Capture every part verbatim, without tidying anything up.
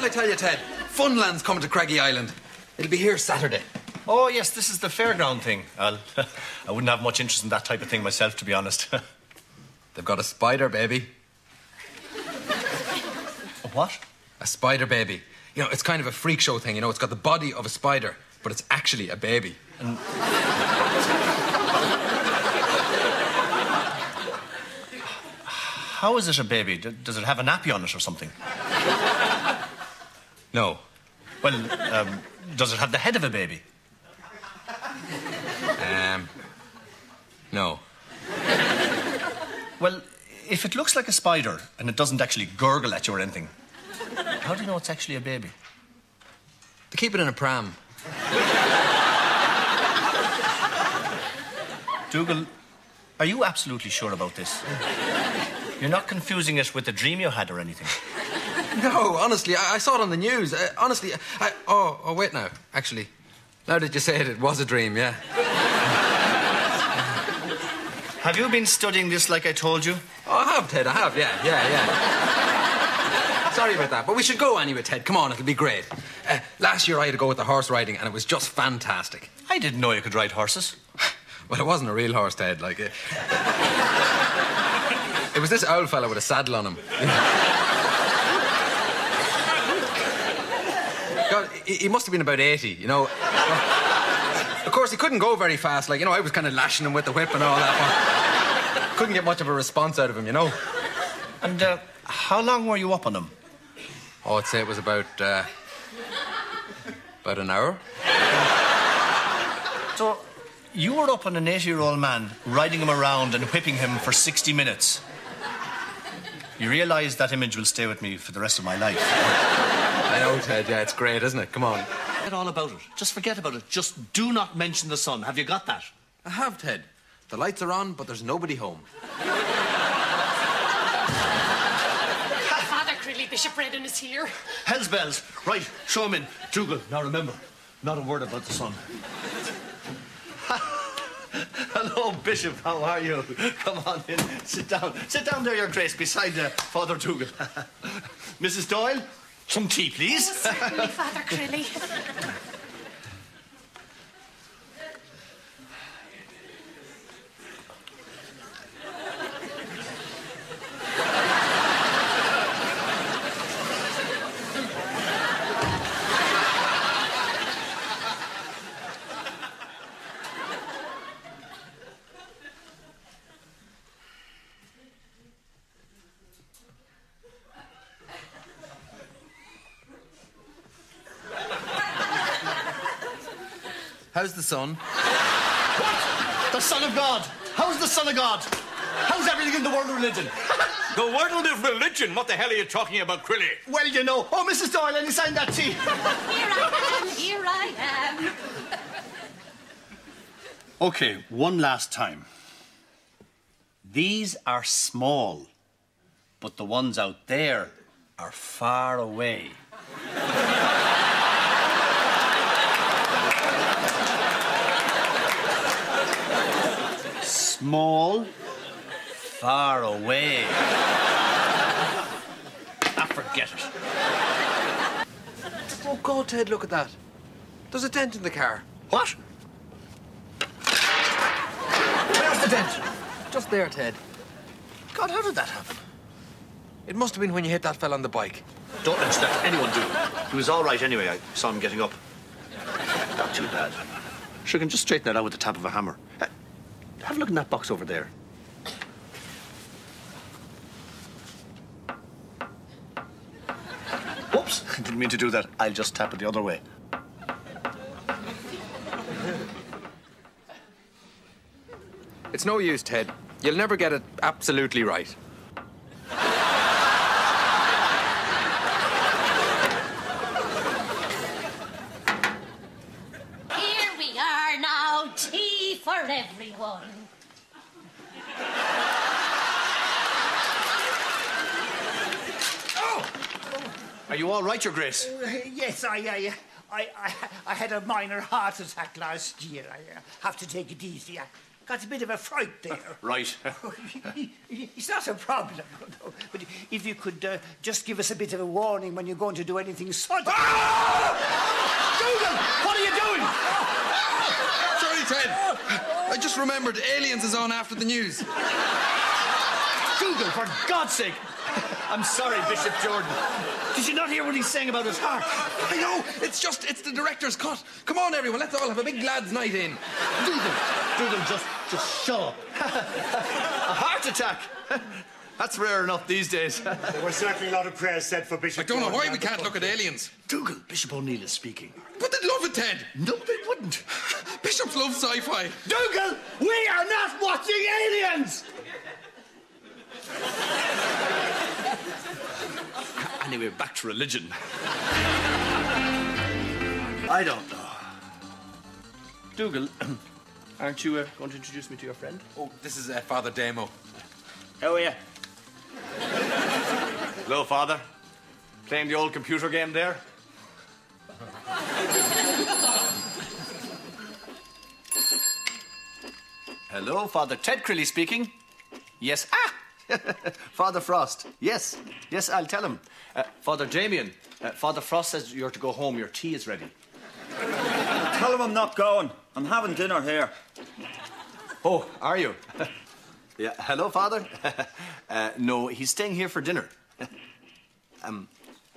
didn't I tell you, Ted? Funland's coming to Craggy Island. It'll be here Saturday. Oh, yes, this is the fairground thing. I'll, I wouldn't have much interest in that type of thing myself, to be honest. They've got a spider baby. A what? A spider baby. You know, it's kind of a freak show thing, you know. It's got the body of a spider, but it's actually a baby. And... How is it a baby? Does it have a nappy on it or something? No. Well, um, does it have the head of a baby? Um, no. Well, if it looks like a spider and it doesn't actually gurgle at you or anything, how do you know it's actually a baby? They keep it in a pram. Dougal, are you absolutely sure about this? You're not confusing it with a dream you had or anything? No, honestly, I, I saw it on the news. I, honestly, I... Oh, oh, wait now, actually. Now that you say it, it was a dream, yeah. Have you been studying this like I told you? Oh, I have, Ted, I have, yeah, yeah, yeah. Sorry about that, but we should go anyway, Ted. Come on, it'll be great. Uh, last year I had to go with the horse riding and it was just fantastic. I didn't know you could ride horses. Well, it wasn't a real horse, Ted, like... It, it was this old fella with a saddle on him. God, he must have been about eighty, you know. Of course, he couldn't go very fast. Like, you know, I was kind of lashing him with the whip and all that. But couldn't get much of a response out of him, you know. And uh, how long were you up on him? Oh, I'd say it was about, uh, about an hour. So, you were up on an eighty-year-old man, riding him around and whipping him for sixty minutes. You realise that image will stay with me for the rest of my life. I know, Ted, yeah, it's great, isn't it? Come on. Forget all about it. Just forget about it. Just do not mention the sun. Have you got that? I have, Ted. The lights are on, but there's nobody home. Father Crilly, Bishop Reddin is here. Hell's bells. Right, show him in. Dougal, now remember, not a word about the sun. Hello, Bishop, how are you? Come on in, sit down. Sit down there, Your Grace, beside uh, Father Dougal. Missus Doyle? Some tea, please. Oh, certainly, Father Crilly. How's the Son? What? The Son of God! How's the Son of God? How's everything in the world of religion? The world of religion? What the hell are you talking about, Crilly? Well, you know. Oh, Missus Doyle, any sign that tea? Here I am, here I am. Okay, one last time. These are small, but the ones out there are far away. Small, far away. I forget it. Oh, God, Ted, look at that. There's a dent in the car. What? Where's the dent? Just there, Ted. God, how did that happen? It must have been when you hit that fella on the bike. Don't let that anyone do. He was all right anyway. I saw him getting up. Not too bad. Sure, can just straighten that out with the tap of a hammer. Have a look in that box over there. Whoops, I didn't mean to do that. I'll just tap it the other way. It's no use, Ted. You'll never get it absolutely right. Everyone. Oh! Are you all right, Your Grace? Uh, yes, I, I, I, I had a minor heart attack last year. I uh, have to take it easy. I got a bit of a fright there. Uh, right. It's not a problem, no, but if you could uh, just give us a bit of a warning when you're going to do anything sudden. Ah! Jordan, what are you doing? Sorry, Ted. I just remembered Aliens is on after the news. Google, for God's sake! I'm sorry, Bishop Jordan. Did you not hear what he's saying about his heart? I know! It's just, it's the director's cut. Come on, everyone, let's all have a big lad's night in. Google, Google, just, just shut up. A heart attack? That's rare enough these days. There were certainly a lot of prayers said for Bishop Jordan. I don't know why we can't look at Aliens. Google, Bishop O'Neill is speaking. But they'd love it, Ted. No, they wouldn't. Bishops love sci-fi. Google, we are not watching Aliens! Anyway, back to religion. I don't know. Dougal, aren't you uh, going to introduce me to your friend? Oh, this is uh, Father Damo. How are you? Hello, Father. Playing the old computer game there? Hello, Father Ted Crilly speaking. Yes, ah! Father Frost, yes, yes, I'll tell him. Uh, Father Damien, uh, Father Frost says you're to go home, your tea is ready. Tell him I'm not going, I'm having dinner here. Oh, are you? Yeah, hello, Father. uh, no, he's staying here for dinner. um,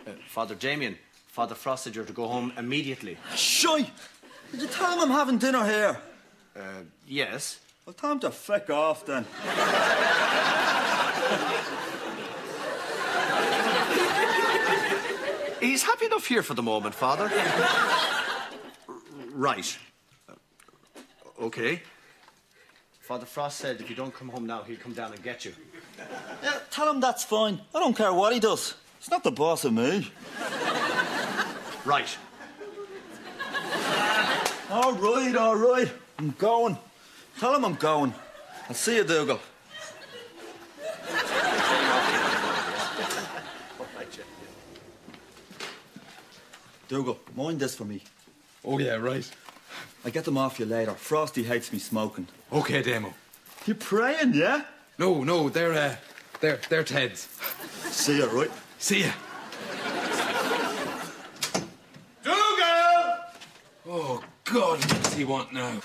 uh, Father Damien, Father Frost said you're to go home immediately. Shy! Did you tell him I'm having dinner here? Uh, yes. Well, time to flick off, then. He's happy enough here for the moment, Father. Right. Okay. Father Frost said if you don't come home now, he'll come down and get you. Yeah, tell him that's fine. I don't care what he does. He's not the boss of me. Right. All right, all right. I'm going. Tell him I'm going. I'll see you, Dougal. Dougal, mind this for me. Oh, yeah, right. I get them off you later. Frosty hates me smoking. OK, Damo. You're praying, yeah? No, no, they're, uh, they're, they're Ted's. See ya, right? See ya. Dougal! Oh, God, what does he want now?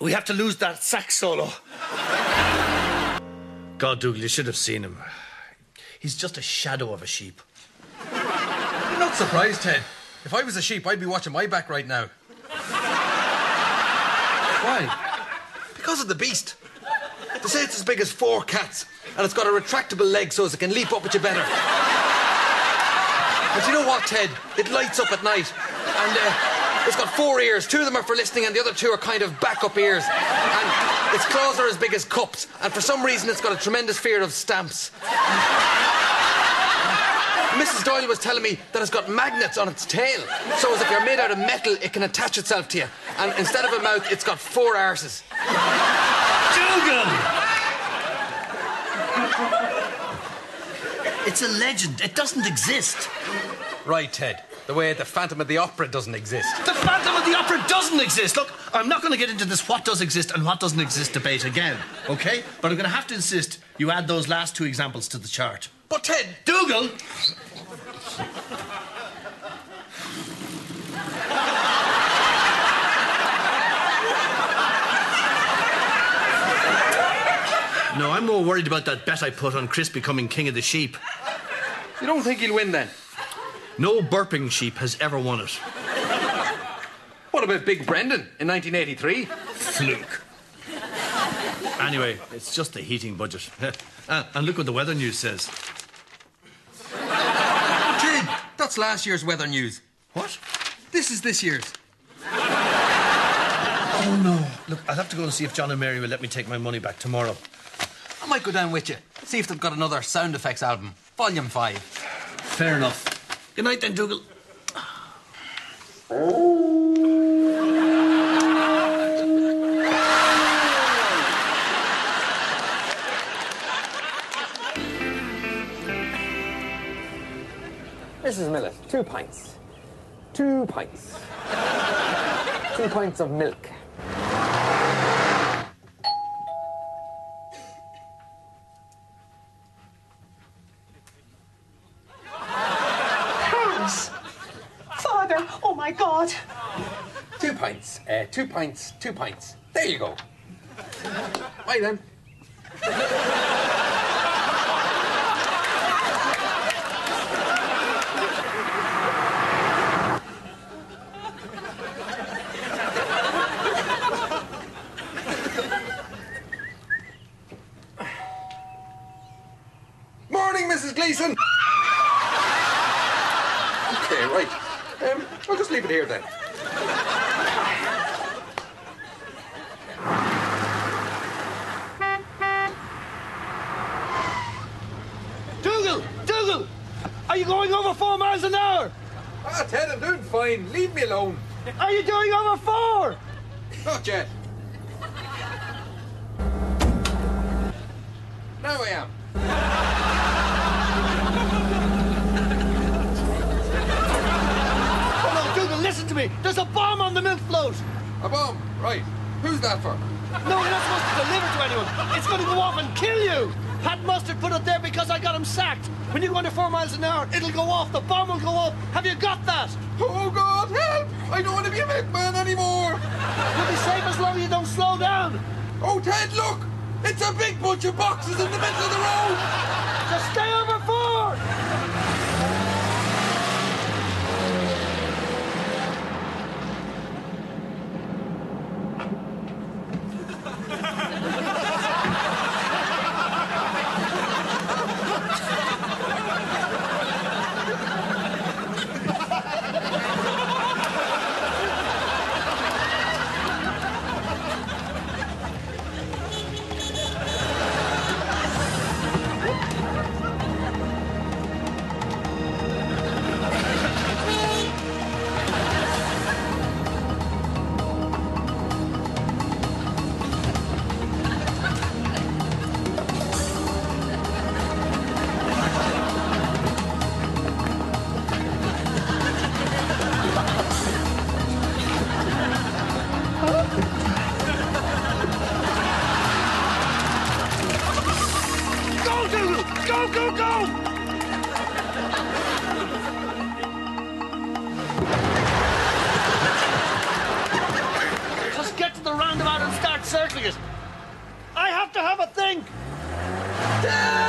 We have to lose that sax solo. God, Dougal, you should have seen him. He's just a shadow of a sheep. You're not surprised, Ted. If I was a sheep, I'd be watching my back right now. Why? Because of the beast. They say it's as big as four cats, and it's got a retractable leg so it can leap up at you better. But you know what, Ted? It lights up at night, and... Uh, It's got four ears. Two of them are for listening and the other two are kind of backup ears. And its claws are as big as cups. And for some reason, it's got a tremendous fear of stamps. Missus Doyle was telling me that it's got magnets on its tail. So as if you're made out of metal, it can attach itself to you. And instead of a mouth, it's got four arses. Dougal! It's a legend. It doesn't exist. Right, Ted. The way the Phantom of the Opera doesn't exist. The Phantom of the Opera doesn't exist! Look, I'm not going to get into this what does exist and what doesn't exist debate again, OK? But I'm going to have to insist you add those last two examples to the chart. But, Ted... Dougal! No, I'm more worried about that bet I put on Chris becoming king of the sheep. You don't think he'll win, then? No burping sheep has ever won it. What about Big Brendan in nineteen eighty-three? Fluke. Anyway, it's just the heating budget. uh, and look what the weather news says. Kid, that's last year's weather news. What? This is this year's. Oh, no. Look, I'll have to go and see if John and Mary will let me take my money back tomorrow. I might go down with you. See if they've got another sound effects album. Volume five. Fair enough. Good night, then, Dougal. Missus Millett, two pints. Two pints. Two pints of milk. Hans! Father, oh my God! Two pints, uh, two pints, two pints. There you go. Bye then. Okay, right. Um, I'll just leave it here then. Dougal! Dougal! Are you going over four miles an hour? Ah, Ted, I'm doing fine. Leave me alone. Are you doing over four? Not yet. Now I am. Listen to me. There's a bomb on the milk float. A bomb? Right. Who's that for? No, you're not supposed to deliver to anyone. It's going to go off and kill you. Pat Mustard put it there because I got him sacked. When you go under four miles an hour, it'll go off. The bomb will go off. Have you got that? Oh, God, help! I don't want to be a milkman anymore. You'll be safe as long as you don't slow down. Oh, Ted, look. It's a big bunch of boxes in the middle of the road. Just stay over four. Circling it. I have to have a think.